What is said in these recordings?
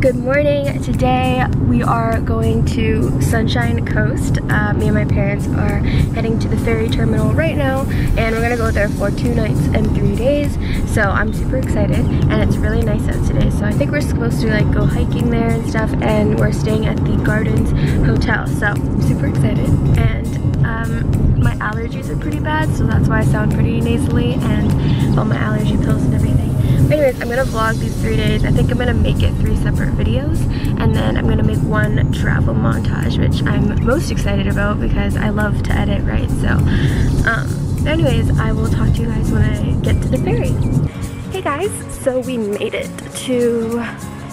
Good morning. Today we are going to Sunshine Coast. Me and my parents are heading to the ferry terminal right now, and we're gonna go there for 2 nights and 3 days. So I'm super excited, and it's really nice out today. So I think we're supposed to like go hiking there and stuff, and we're staying at the Gardens Hotel. So I'm super excited, and my allergies are pretty bad, so that's why I sound pretty nasally and all my allergy pills and everything. Anyways, I'm gonna vlog these 3 days. I think I'm gonna make it 3 separate videos, and then I'm gonna make one travel montage, which I'm most excited about because I love to edit, right? So anyways, I will talk to you guys when I get to the ferry. Hey guys, so we made it to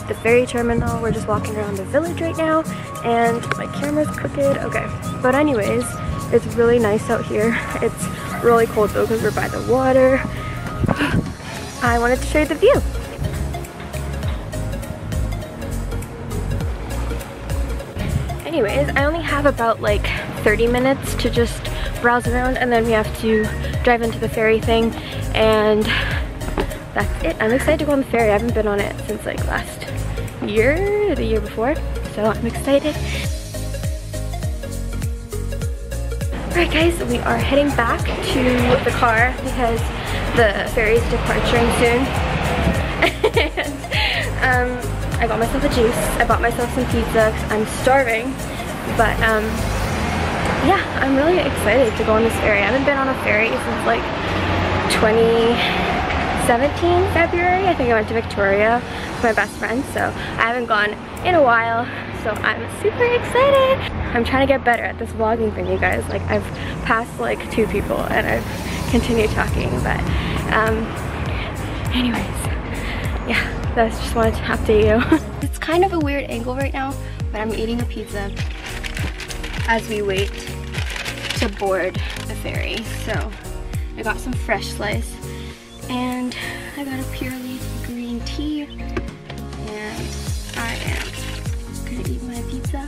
the ferry terminal. We're just walking around the village right now, and my camera's crooked, okay. But anyways, it's really nice out here. It's really cold though because we're by the water. I wanted to show you the view. Anyways, I only have about like 30 minutes to just browse around, and then we have to drive into the ferry thing, and that's it. I'm excited to go on the ferry. I haven't been on it since like last year, the year before, so I'm excited. Alright guys, we are heading back to the car because the ferry's departing soon. And I got myself a juice. I bought myself some pizza because I'm starving. But yeah, I'm really excited to go on this ferry. I haven't been on a ferry since like 2017 February. I think I went to Victoria with my best friend, so I haven't gone in a while. So I'm super excited. I'm trying to get better at this vlogging thing, you guys. Like I've passed like 2 people and I've continue talking, but anyways, yeah, that's just wanted to update you. It's kind of a weird angle right now, but I'm eating a pizza as we wait to board the ferry. So I got some fresh slice, and I got a pure leaf green tea, and I am gonna eat my pizza.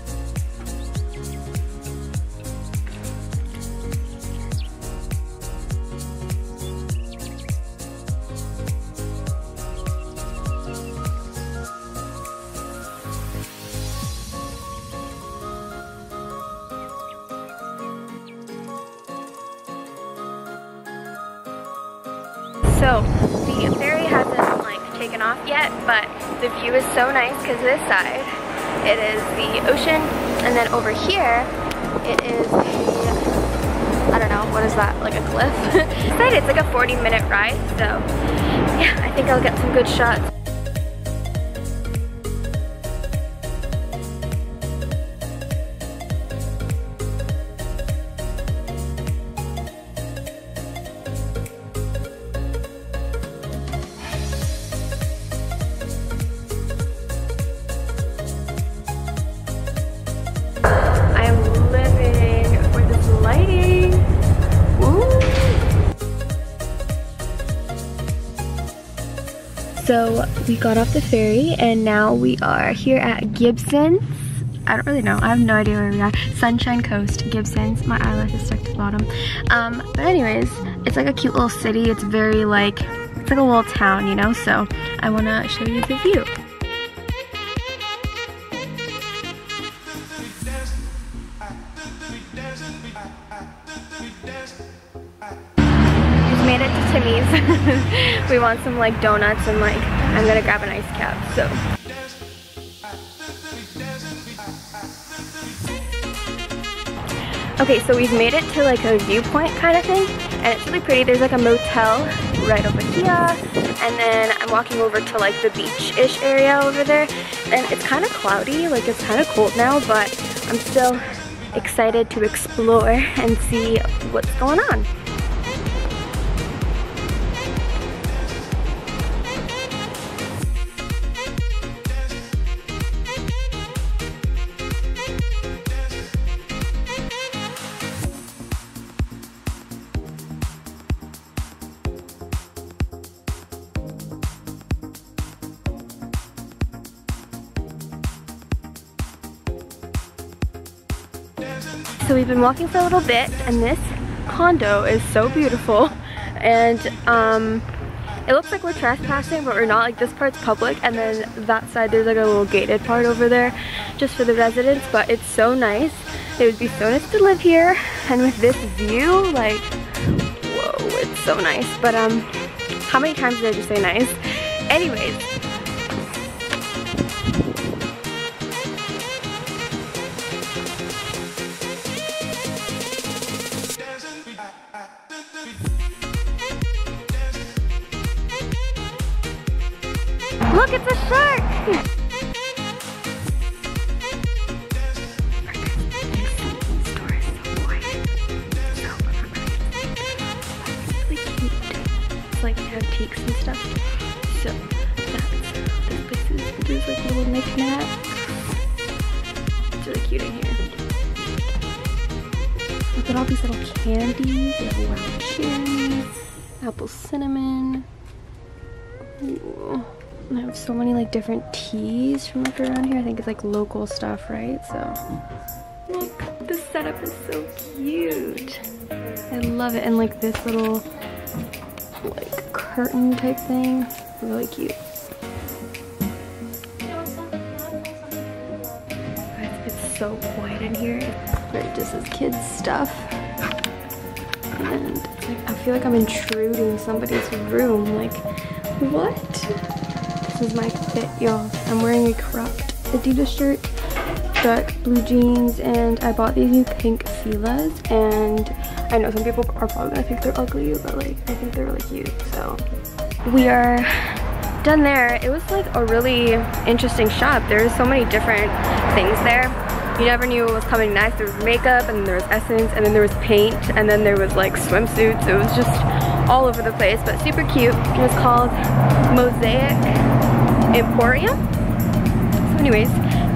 So the ferry hasn't like taken off yet, but the view is so nice because this side it is the ocean, and then over here it is the, I don't know, what is that, like a cliff? It's like a 40-minute ride, so yeah, I think I'll get some good shots. So we got off the ferry, and now we are here at Gibson's. I don't really know, I have no idea where we are. Sunshine Coast, Gibson's. My eyelash is stuck to the bottom. But anyways, it's like a cute little city. It's very like, it's like a little town, you know? So I wanna show you the view. Made it to Timmy's. We want some like donuts, and like I'm gonna grab an ice cap. So okay, so we've made it to like a viewpoint kind of thing, and it's really pretty. There's like a motel right over here, and then I'm walking over to like the beach-ish area over there, and it's kind of cloudy, like it's kind of cold now, but I'm still excited to explore and see what's going on. So we've been walking for a little bit, and this condo is so beautiful, and It looks like we're trespassing, but we're not. Like, this part's public, and then that side there's like a little gated part over there just for the residents. But it's so nice. It would be so nice to live here, and with this view, like, whoa, it's so nice. But how many times did I just say nice? Anyways. Look, it's a shark! It's like antiques and stuff. So there's like little knickknacks. It's really cute in here. Look at all these little candies, little wild cherries, apple cinnamon. Ooh. I have so many like different teas from like around here. I think it's like local stuff, right? So look, this setup is so cute. I love it. And like this little like curtain type thing, really cute. It's so quiet in here. Right, just as kids stuff. And like, I feel like I'm intruding somebody's room. Like, what? This is my fit, y'all. I'm wearing a cropped Adidas shirt, dark blue jeans, and I bought these new pink Filas, and I know some people are probably gonna think they're ugly, but like I think they're really cute. So we are done there. It was like a really interesting shop. There's so many different things there. You never knew what was coming next. There was makeup, and then there was essence, and then there was paint, and then there was like swimsuits. It was just all over the place, but super cute. It was called Mosaic Emporium. So anyways,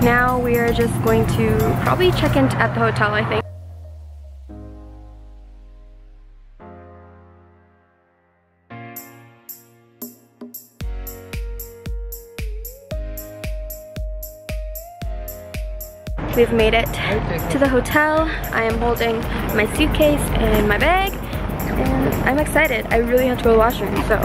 now we are just going to probably check in at the hotel, I think. We've made it to the hotel. I am holding my suitcase and my bag, and I'm excited. I really have to go to the washroom, so.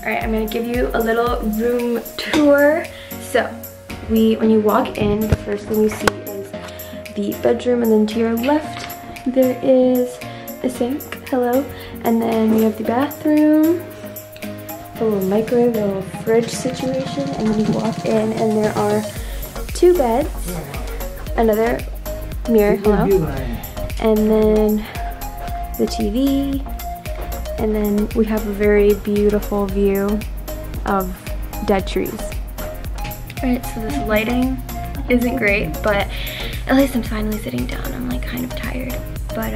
Alright, I'm gonna give you a little room tour. So, when you walk in, the first thing you see is the bedroom, and then to your left, there is the sink, hello. And then we have the bathroom, the little microwave, the little fridge situation, and then you walk in and there are two beds, another mirror, hello. And then the TV. And then we have a very beautiful view of dead trees. Alright, so this lighting isn't great, but at least I'm finally sitting down. I'm like kind of tired. But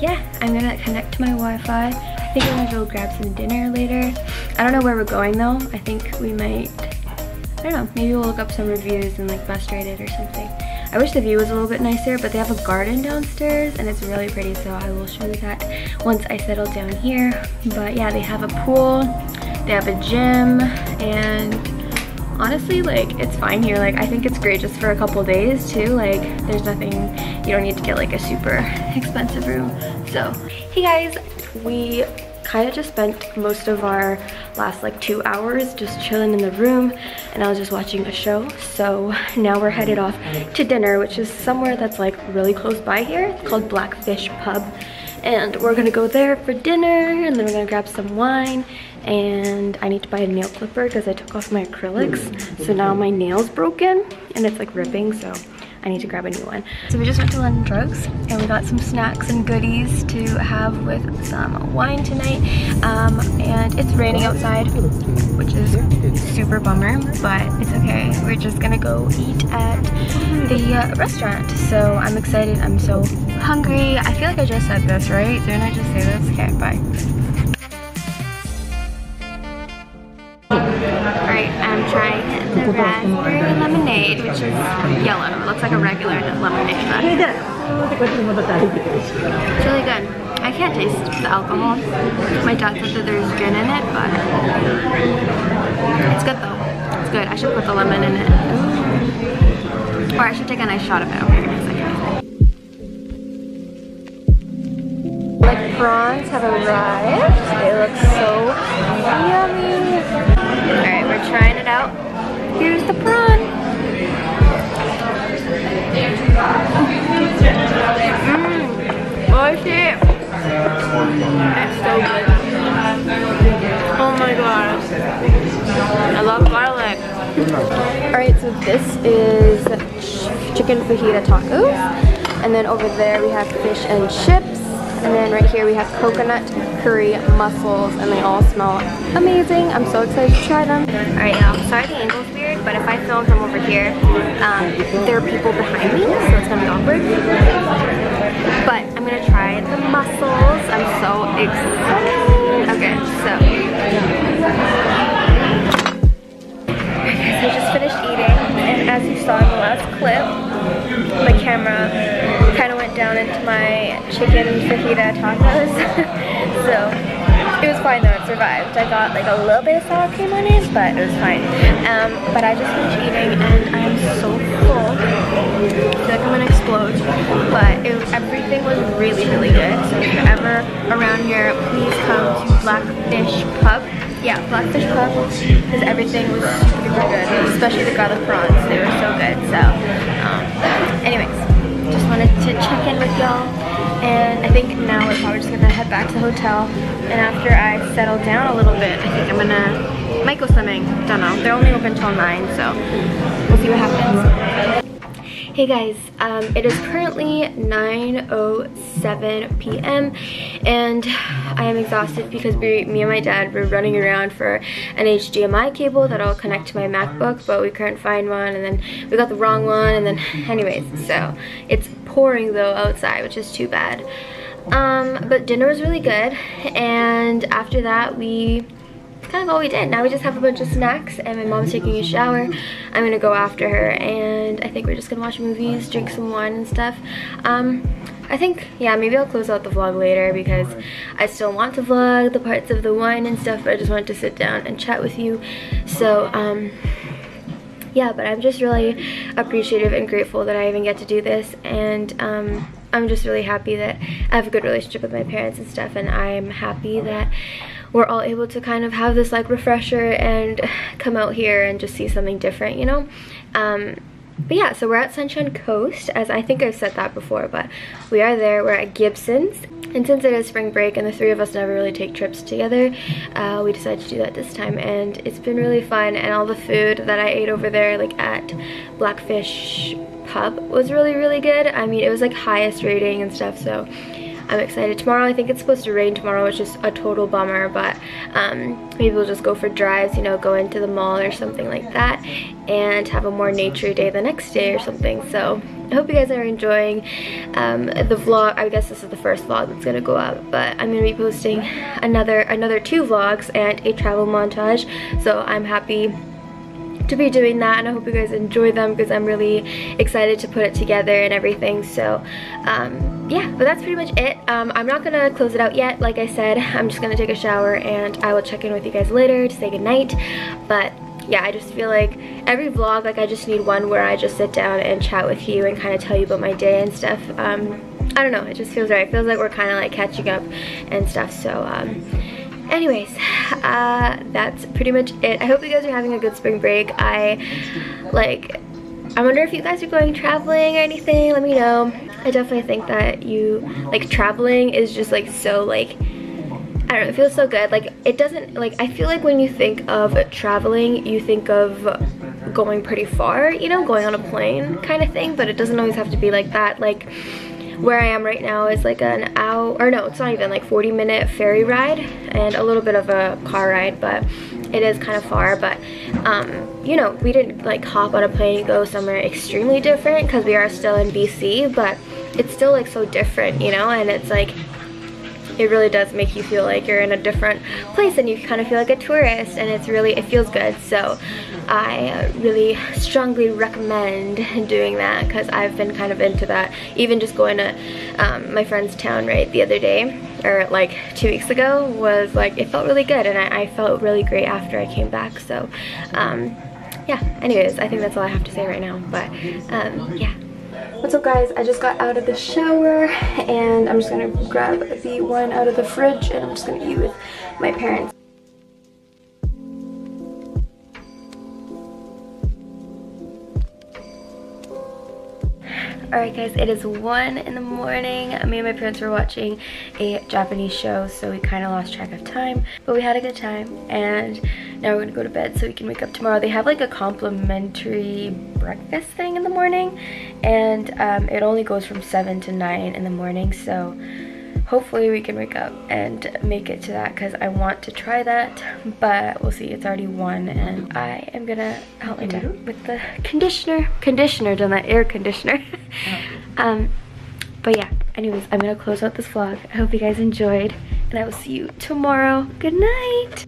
yeah, I'm gonna connect to my Wi-Fi. I think I'm gonna go grab some dinner later. I don't know where we're going though. I think we might, I don't know, maybe we'll look up some reviews and like best rated or something. I wish the view was a little bit nicer, but they have a garden downstairs and it's really pretty, so I will show you that once I settle down here. But yeah, they have a pool, they have a gym, and honestly, like, it's fine here. Like, I think it's great just for a couple days too. Like, there's nothing, you don't need to get like a super expensive room. So, hey guys, we kind of just spent most of our last like 2 hours just chilling in the room, and I was just watching a show. So now we're headed off to dinner, which is somewhere that's like really close by here. It's called Blackfish Pub, and we're gonna go there for dinner, and then we're gonna grab some wine. And I need to buy a nail clipper because I took off my acrylics, so now my nail's broken and it's like ripping, so I need to grab a new one. So we just went to London Drugs and we got some snacks and goodies to have with some wine tonight. And it's raining outside, which is super bummer, but it's okay. We're just gonna go eat at the restaurant. So I'm excited, I'm so hungry. I feel like I just said this, right? Didn't I just say this? Okay, bye. Alright, I'm trying the raspberry lemonade, which is yellow. It looks like a regular lemonade. It's really good. I can't taste the alcohol. My dad said that there's gin in it, but it's good though. It's good. I should put the lemon in it. or I should take a nice shot of it. Like prawns have arrived. They look so yummy. All right, we're trying it out. Here's the prawn. Oh shit. That's so good. Oh my gosh. I love garlic. Alright, so this is chicken fajita tacos. And then over there we have fish and chips. And then right here we have coconut curry mussels. And they all smell amazing. I'm so excited to try them. Alright y'all, sorry the angle's weird, but if I film from over here, there are people behind me, so it's gonna be awkward. But I'm gonna try the mussels. I'm so excited. Okay, so. I just finished eating, and as you saw in the last clip, my camera kind of went down into my chicken fajita tacos. So it was fine though, it survived. I got like a little bit of sour cream on it, but it was fine. But I just finished eating and I am so full. I feel like I'm gonna explode. But everything was really, really good. So if you're ever around here, please come to Blackfish Pub. Yeah, Blackfish Pub, because everything was super good, especially the garlic prawns. They were so good. So, anyways, just wanted to check in with y'all, and I think now we're probably just gonna head back to the hotel. And after I settle down a little bit, I think I'm gonna might go swimming. Don't know. They're only open till 9, so we'll see what happens. Hey guys, it is currently 9:07 p.m. and I am exhausted because me and my dad were running around for an HDMI cable that'll connect to my MacBook, but we couldn't find one, and then we got the wrong one, and then anyways, so it's pouring though outside, which is too bad. But dinner was really good, and after that we kind of all we did. Now we just have a bunch of snacks and my mom's taking a shower. I'm gonna go after her and I think we're just gonna watch movies, drink some wine and stuff. I think, yeah, maybe I'll close out the vlog later because I still want to vlog the parts of the wine and stuff, but I just wanted to sit down and chat with you. So, yeah, but I'm just really appreciative and grateful that I even get to do this, and I'm just really happy that I have a good relationship with my parents and stuff, and I'm happy that we're all able to kind of have this like refresher and come out here and just see something different, you know? But yeah, so we're at Sunshine Coast, as I think I've said that before, but we are there. We're at Gibson's, and since it is spring break and the three of us never really take trips together, we decided to do that this time, and it's been really fun. And all the food that I ate over there, like at Blackfish Pub, was really, really good. I mean, it was like highest rating and stuff, so I'm excited. Tomorrow, I think it's supposed to rain tomorrow, which is a total bummer, but maybe we'll just go for drives, you know, go into the mall or something like that, and have a more nature day the next day or something. So I hope you guys are enjoying the vlog. I guess this is the first vlog that's gonna go up, but I'm gonna be posting another two vlogs and a travel montage, so I'm happy to be doing that, and I hope you guys enjoy them because I'm really excited to put it together and everything. So yeah, but that's pretty much it. I'm not gonna close it out yet. Like I said, I'm just gonna take a shower and I will check in with you guys later to say goodnight. But yeah, I just feel like every vlog, like I just need one where I just sit down and chat with you and kind of tell you about my day and stuff. I don't know, it just feels right. It feels like we're kind of like catching up and stuff. So anyways, that's pretty much it. I hope you guys are having a good spring break. I wonder if you guys are going traveling or anything. Let me know. I definitely think that you, like, traveling is just, like, so, like, I don't know, it feels so good. Like, it doesn't, like, I feel like when you think of traveling, you think of going pretty far, you know, going on a plane kind of thing, but it doesn't always have to be like that. Like, where I am right now is like an hour, or no, it's not even like 40-minute ferry ride and a little bit of a car ride, but it is kind of far. But you know, we didn't like hop on a plane and go somewhere extremely different because we are still in BC, but it's still like so different, you know, and it's like it really does make you feel like you're in a different place and you kind of feel like a tourist, and it's really, it feels good. So I really strongly recommend doing that because I've been kind of into that. Even just going to my friend's town right the other day, or like 2 weeks ago, was like, it felt really good, and I felt really great after I came back. So yeah, anyways, I think that's all I have to say right now, but yeah. What's up guys, I just got out of the shower and I'm just gonna grab the one out of the fridge and I'm just gonna eat with my parents. Alright guys, it is 1 in the morning. Me and my parents were watching a Japanese show, so we kind of lost track of time, but we had a good time and now we're gonna go to bed so we can wake up tomorrow. They have like a complimentary breakfast thing in the morning and it only goes from 7 to 9 in the morning, so hopefully we can wake up and make it to that because I want to try that, but we'll see. It's already 1 and I am gonna help my dad with the conditioner, done that air conditioner. But yeah, anyways, I'm gonna close out this vlog. I hope you guys enjoyed and I will see you tomorrow. Good night.